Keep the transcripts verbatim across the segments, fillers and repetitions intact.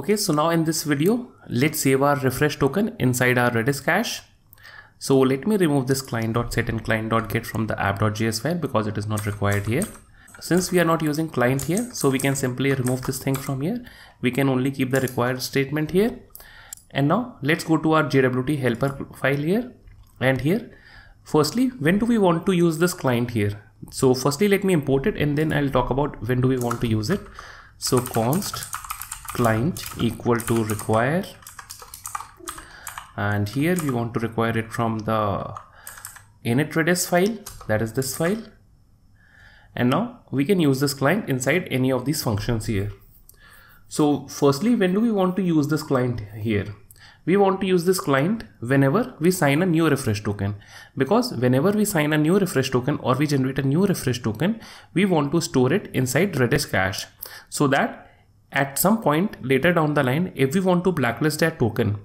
Okay, so now in this video, let's save our refresh token inside our Redis cache. So let me remove this client.set and client.get from the app.js file because it is not required here. Since we are not using client here, so we can simply remove this thing from here. We can only keep the required statement here. And now let's go to our J W T helper file here. And here, firstly, when do we want to use this client here? So firstly, let me import it and then I'll talk about when do we want to use it. So const client equal to require. And here we want to require it from the init Redis file, that is this file. And now we can use this client inside any of these functions here. So firstly, when do we want to use this client here? We want to use this client whenever we sign a new refresh token, because whenever we sign a new refresh token or we generate a new refresh token, we want to store it inside Redis cache so that at some point later down the line, if we want to blacklist that token,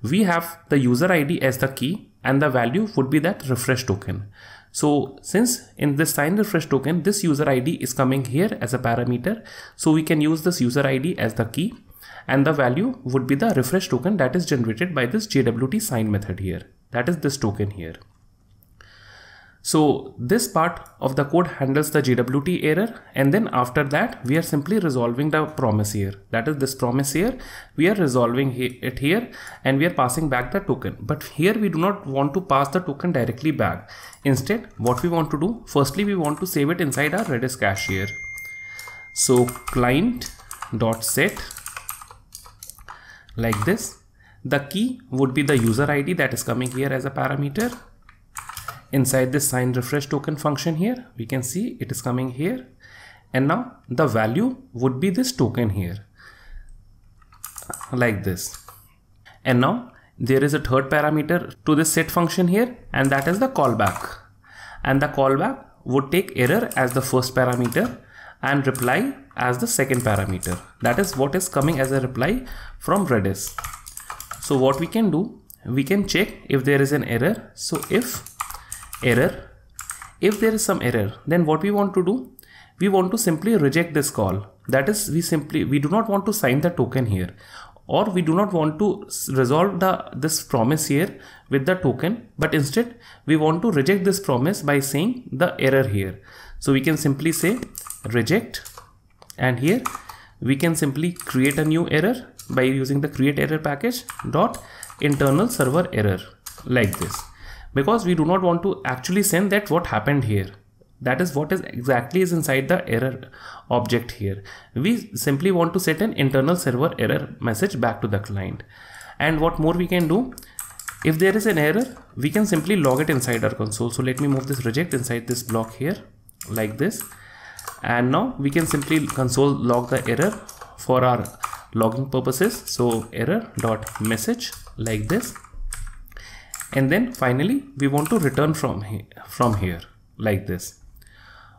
we have the user I D as the key and the value would be that refresh token. So since in this signed refresh token, this user I D is coming here as a parameter. So we can use this user I D as the key and the value would be the refresh token that is generated by this J W T sign method here. That is this token here. So this part of the code handles the J W T error, and then after that we are simply resolving the promise here. That is this promise here. We are resolving it here and we are passing back the token. But here we do not want to pass the token directly back. Instead, what we want to do, firstly we want to save it inside our Redis cache here. So client.set like this. The key would be the user I D that is coming here as a parameter. Inside this sign refresh token function here, we can see it is coming here, and now the value would be this token here like this. And now there is a third parameter to this set function here, and that is the callback, and the callback would take error as the first parameter and reply as the second parameter. That is what is coming as a reply from Redis. So what we can do, we can check if there is an error. So if error, if there is some error, then what we want to do, we want to simply reject this call. That is, we simply we do not want to sign the token here, or we do not want to resolve the this promise here with the token, but instead we want to reject this promise by saying the error here. So we can simply say reject, and here we can simply create a new error by using the create error package dot internal server error like this. Because we do not want to actually send that what happened here. That is what is exactly is inside the error object here. We simply want to set an internal server error message back to the client. And what more we can do, if there is an error, we can simply log it inside our console. So let me move this reject inside this block here like this. And now we can simply console log the error for our logging purposes. So error dot message like this. And then finally, we want to return from here, from here like this,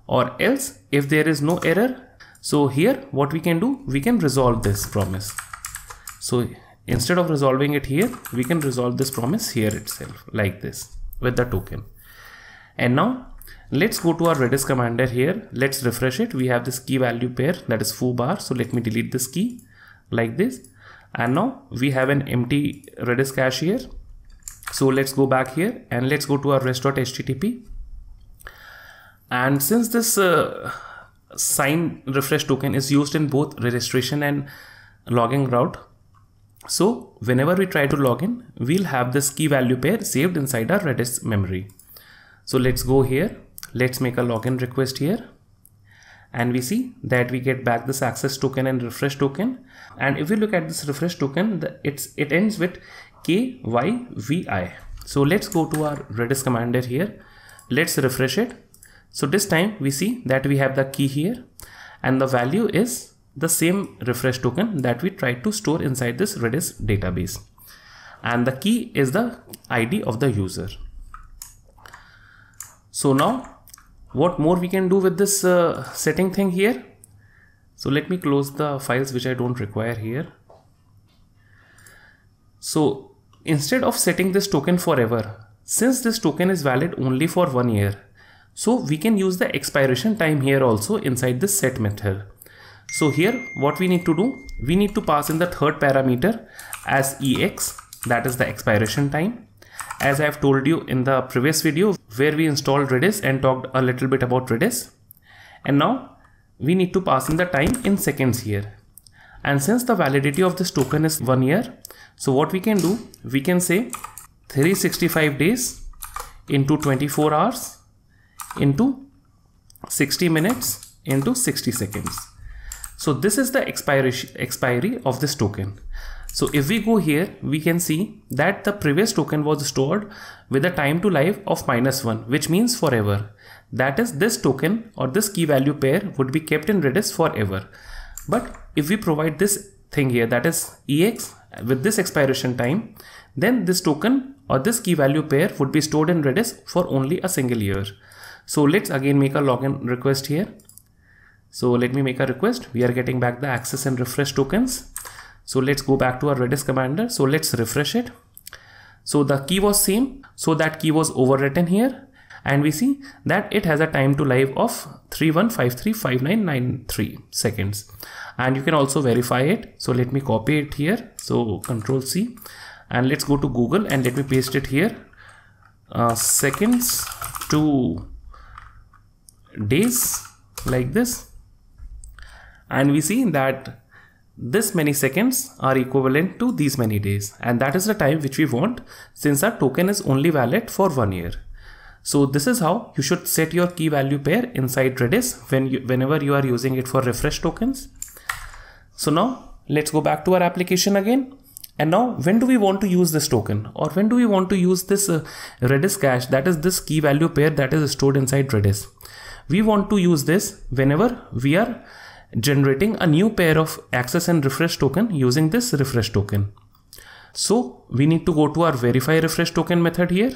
or else if there is no error. So here what we can do, we can resolve this promise. So instead of resolving it here, we can resolve this promise here itself like this with the token. And now let's go to our Redis commander here. Let's refresh it. We have this key value pair that is foobar. So let me delete this key like this. And now we have an empty Redis cache here. So let's go back here and let's go to our rest.http. And since this uh, sign refresh token is used in both registration and logging route, so whenever we try to log in, we'll have this key value pair saved inside our Redis memory. So let's go here. Let's make a login request here. And we see that we get back this access token and refresh token. And if we look at this refresh token, the, it's it ends with K Y V I. So let's go to our Redis commander here. Let's refresh it. So this time we see that we have the key here and the value is the same refresh token that we tried to store inside this Redis database. And the key is the I D of the user. So now what more we can do with this uh, setting thing here. So let me close the files which I don't require here. So instead of setting this token forever, since this token is valid only for one year, so we can use the expiration time here also inside this set method. So here what we need to do, we need to pass in the third parameter as E X, that is the expiration time. As I have told you in the previous video where we installed Redis and talked a little bit about Redis. And now we need to pass in the time in seconds here. And since the validity of this token is one year, so what we can do, we can say three hundred sixty-five days into twenty-four hours into sixty minutes into sixty seconds. So this is the expiration expiry of this token. So if we go here, we can see that the previous token was stored with a time to life of minus one, which means forever. That is, this token or this key value pair would be kept in Redis forever. But if we provide this thing here, that is E X with this expiration time, then this token or this key value pair would be stored in Redis for only a single year. So let's again make a login request here. So let me make a request. We are getting back the access and refresh tokens. So let's go back to our Redis commander. So let's refresh it. So the key was same. So that key was overwritten here. And we see that it has a time to life of three one five three five nine nine three seconds. And you can also verify it. So let me copy it here. So Control C. And let's go to Google and let me paste it here. Uh, seconds to days, like this. And we see that this many seconds are equivalent to these many days, and that is the time which we want, since our token is only valid for one year. So this is how you should set your key value pair inside Redis when you, whenever you are using it for refresh tokens. So now let's go back to our application again. And now when do we want to use this token, or when do we want to use this uh, Redis cache, that is this key value pair that is stored inside Redis. We want to use this whenever we are generating a new pair of access and refresh token using this refresh token. So we need to go to our verify refresh token method here.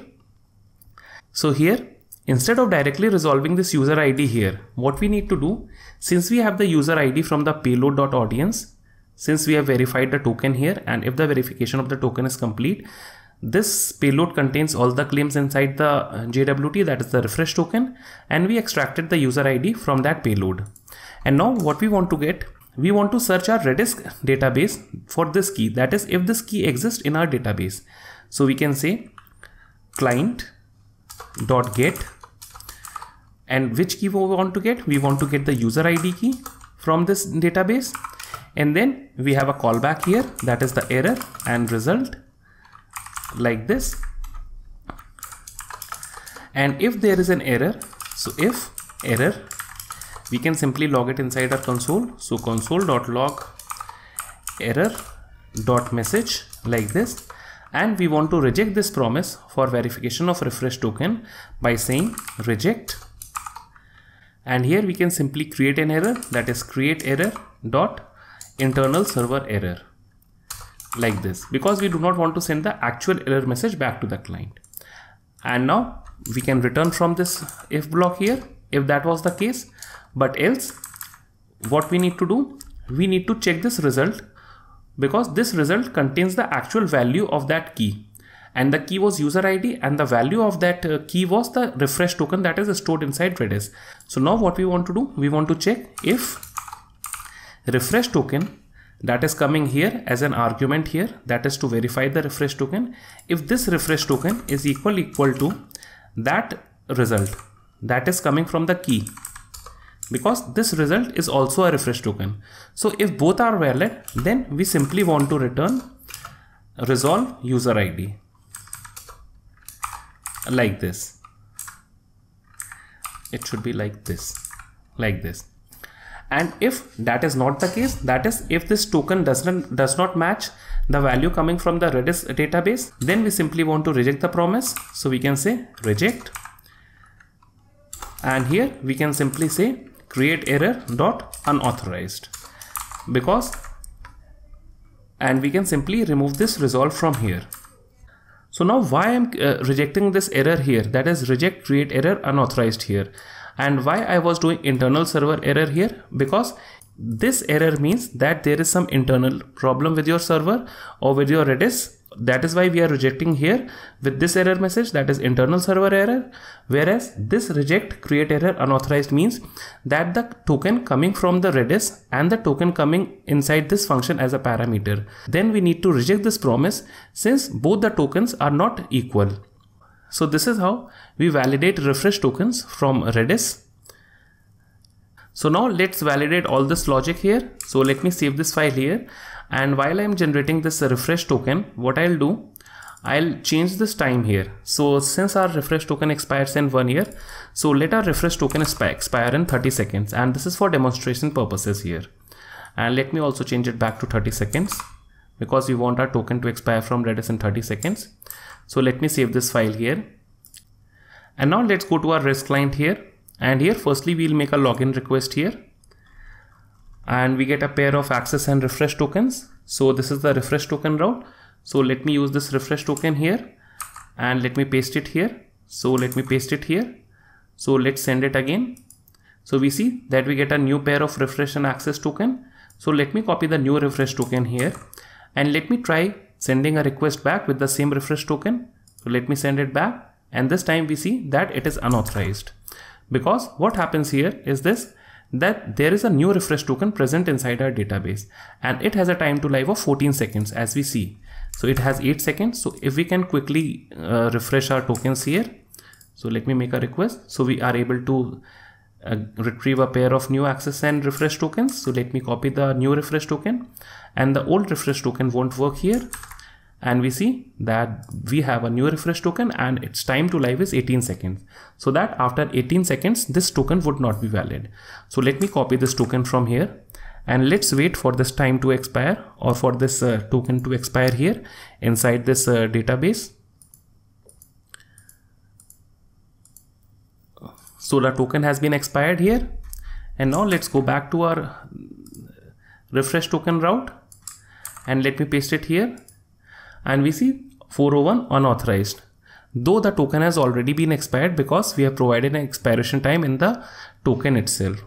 So here, instead of directly resolving this user I D here, what we need to do, since we have the user I D from the payload.audience, since we have verified the token here, and if the verification of the token is complete, this payload contains all the claims inside the J W T, that is the refresh token, and we extracted the user I D from that payload. And now what we want to get, we want to search our Redis database for this key, that is if this key exists in our database. So we can say client.get, and which key we want to get, we want to get the user I D key from this database, and then we have a callback here, that is the error and result, like this. And if there is an error, so if error, we can simply log it inside our console. So console.log error.message, like this. And we want to reject this promise for verification of refresh token by saying reject. And here we can simply create an error, that is create error dot internal server error, like this, because we do not want to send the actual error message back to the client. And now we can return from this if block here, if that was the case. But else, what we need to do, we need to check this result, because this result contains the actual value of that key, and the key was user I D, and the value of that uh, key was the refresh token that is stored inside Redis. So now what we want to do, we want to check if refresh token that is coming here as an argument here, that is to verify the refresh token, if this refresh token is equal equal to that result that is coming from the key, because this result is also a refresh token. So if both are valid, then we simply want to return resolve user I D, like this. It should be like this, like this. And if that is not the case, that is if this token doesn't does not match the value coming from the Redis database, then we simply want to reject the promise. So we can say reject, and here we can simply say create error dot unauthorized, because, and we can simply remove this resolve from here. So now why I'm uh, rejecting this error here, that is reject create error unauthorized here. And why I was doing internal server error here, because this error means that there is some internal problem with your server or with your Redis That is why we are rejecting here with this error message, that is internal server error. Whereas this reject create error unauthorized means that the token coming from the Redis and the token coming inside this function as a parameter. Then we need to reject this promise since both the tokens are not equal. So this is how we validate refresh tokens from Redis. So now let's validate all this logic here. So let me save this file here. And while I'm generating this refresh token, what I'll do, I'll change this time here. So since our refresh token expires in one year, so let our refresh token expire in thirty seconds. And this is for demonstration purposes here. And let me also change it back to thirty seconds because we want our token to expire from Redis in thirty seconds. So let me save this file here. And now let's go to our REST client here. And here firstly we'll make a login request here, and we get a pair of access and refresh tokens. So this is the refresh token route. So let me use this refresh token here and let me paste it here. So let me paste it here. So let's send it again. So we see that we get a new pair of refresh and access token. So let me copy the new refresh token here and let me try sending a request back with the same refresh token. So let me send it back, and this time we see that it is unauthorized. Because what happens here is this, that there is a new refresh token present inside our database and it has a time to live of fourteen seconds as we see. So it has eight seconds. So if we can quickly uh, refresh our tokens here. So let me make a request. So we are able to uh, retrieve a pair of new access and refresh tokens. So let me copy the new refresh token, and the old refresh token won't work here. And we see that we have a new refresh token and its time to live is eighteen seconds. So that after eighteen seconds, this token would not be valid. So let me copy this token from here and let's wait for this time to expire, or for this uh, token to expire here inside this uh, database. So the token has been expired here. And now let's go back to our refresh token route and let me paste it here. And we see four oh one unauthorized, though the token has already been expired because we have provided an expiration time in the token itself.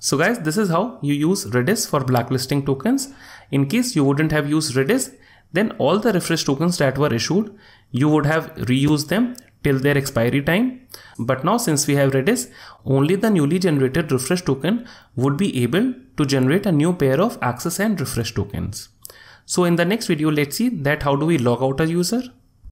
So guys, this is how you use Redis for blacklisting tokens. In case you wouldn't have used Redis, then all the refresh tokens that were issued, you would have reused them till their expiry time. But now since we have Redis, only the newly generated refresh token would be able to generate a new pair of access and refresh tokens. So in the next video, let's see that how do we log out a user.